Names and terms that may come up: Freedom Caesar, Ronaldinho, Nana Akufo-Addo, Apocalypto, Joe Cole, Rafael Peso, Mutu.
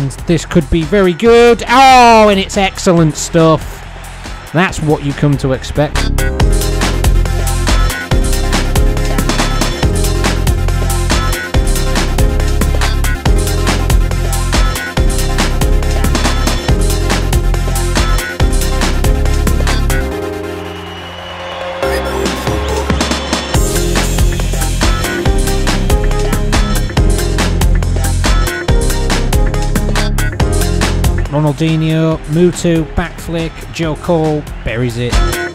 and this could be very good. Oh, and it's excellent stuff. That's what you come to expect. Ronaldinho, Mutu, back flick, Joe Cole buries it.